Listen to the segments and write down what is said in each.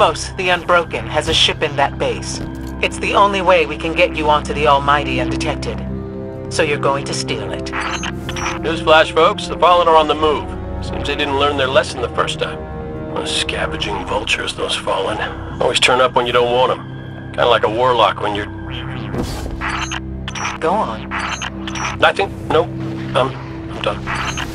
Thumos, the Unbroken, has a ship in that base. It's the only way we can get you onto the Almighty undetected. So you're going to steal it. Newsflash, folks. The Fallen are on the move. Seems they didn't learn their lesson the first time. Those scavenging vultures, those Fallen. Always turn up when you don't want them. Kinda like a warlock when you're... Go on. Nothing. Nope. I'm done.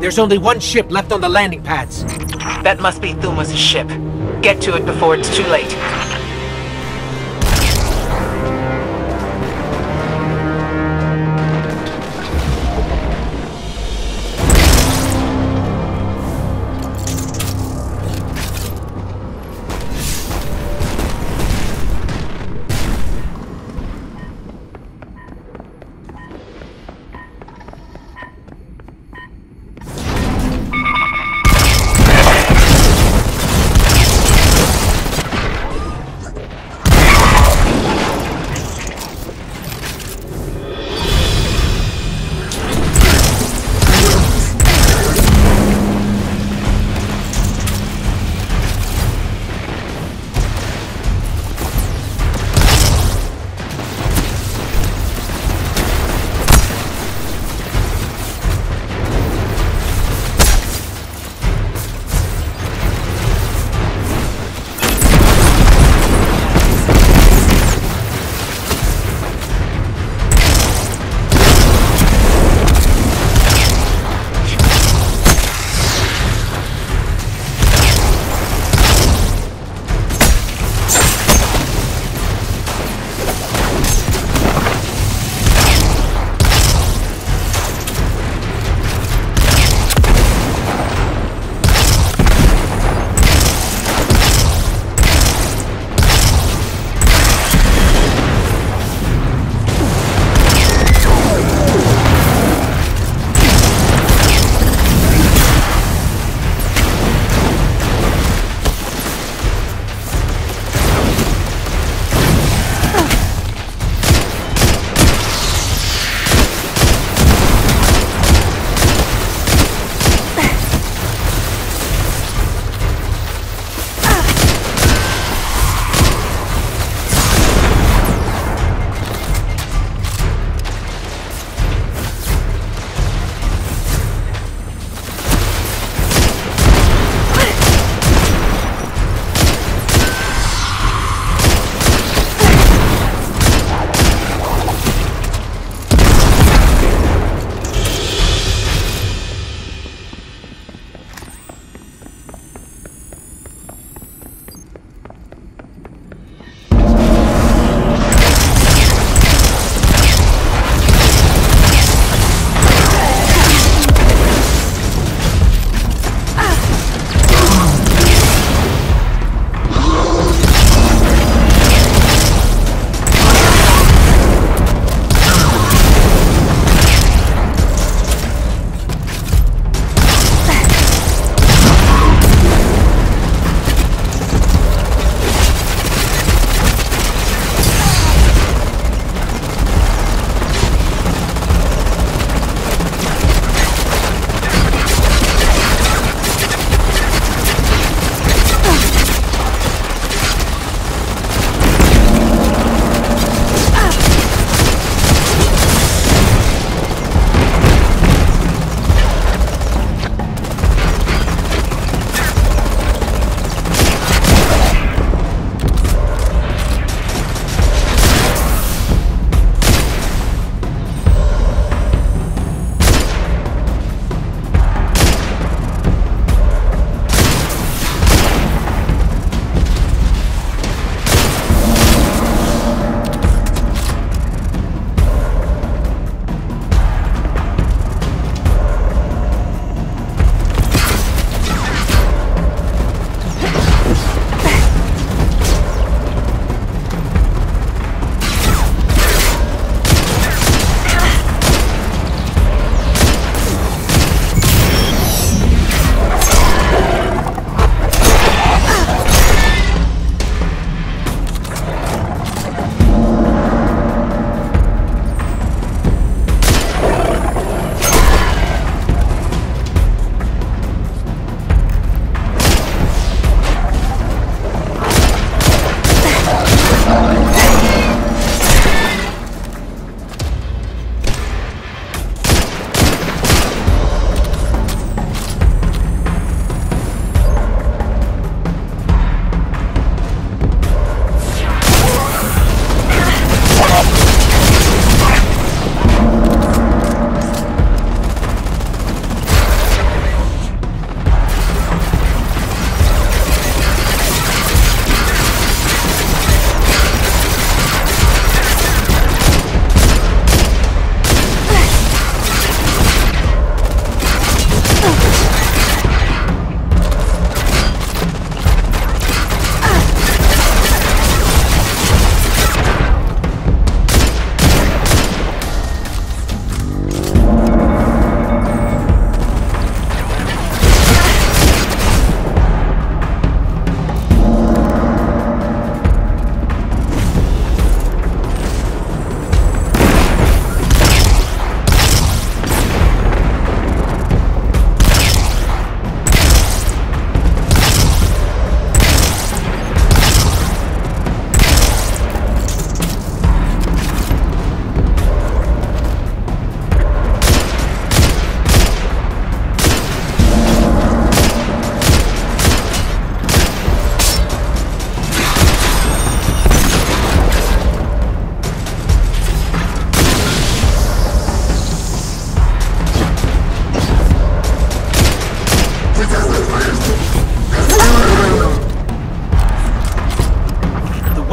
There's only one ship left on the landing pads. That must be Thumos' ship. Get to it before it's too late.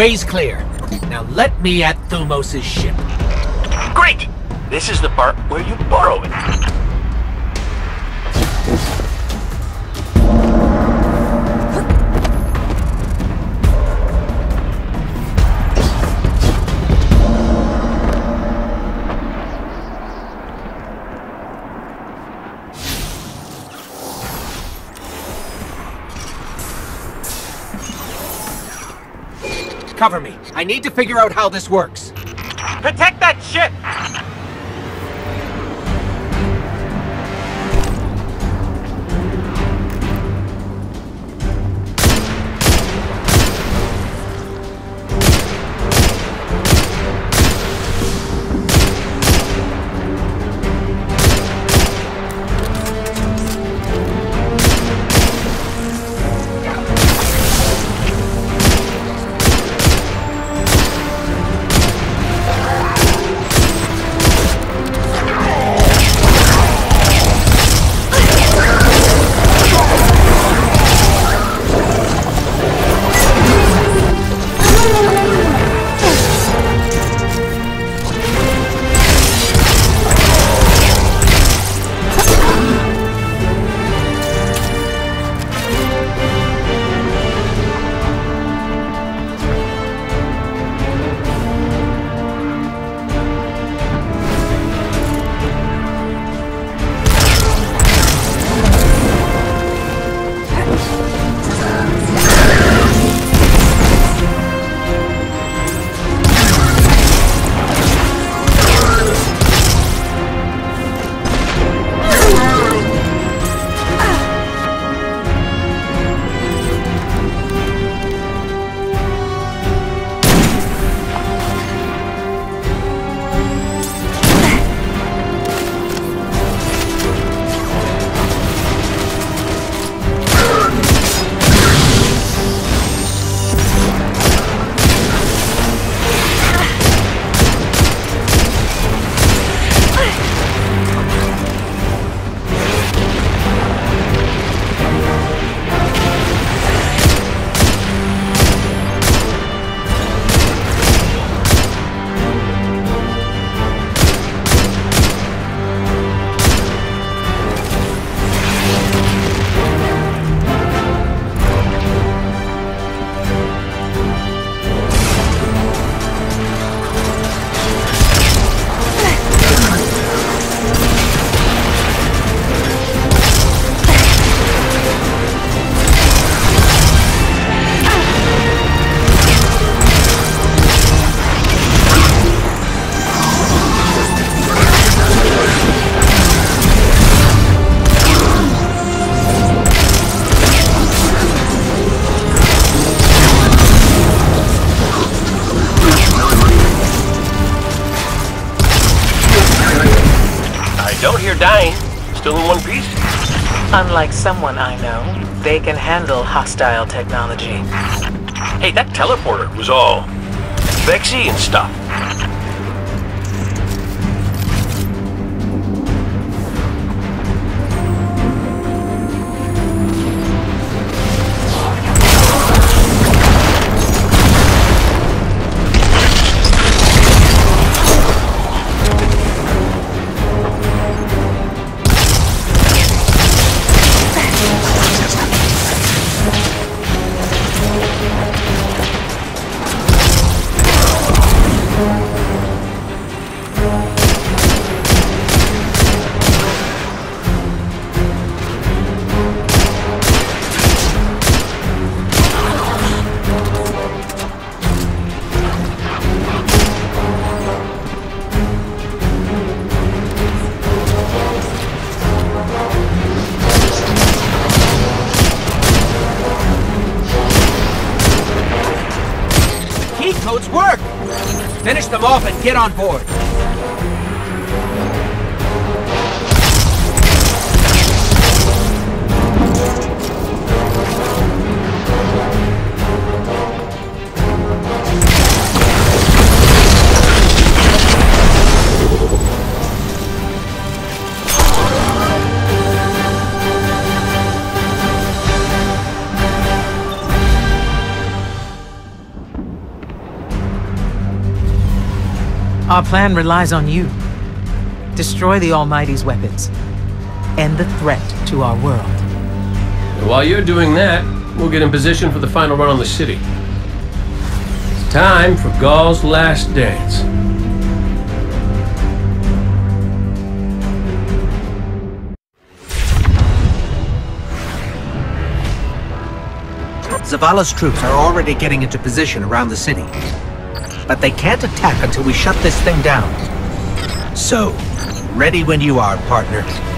Way's clear. Now let me at Thumos' ship. Great! This is the part where you borrow it. Cover me. I need to figure out how this works. Protect that ship! Unlike someone I know, they can handle hostile technology. Hey, that teleporter was all Vexy and stuff. codes work! Finish them off and get on board! Our plan relies on you. Destroy the Almighty's weapons. End the threat to our world. And while you're doing that, we'll get in position for the final run on the city. It's time for Gaul's last dance. Zavala's troops are already getting into position around the city. But they can't attack until we shut this thing down. So, ready when you are, partner.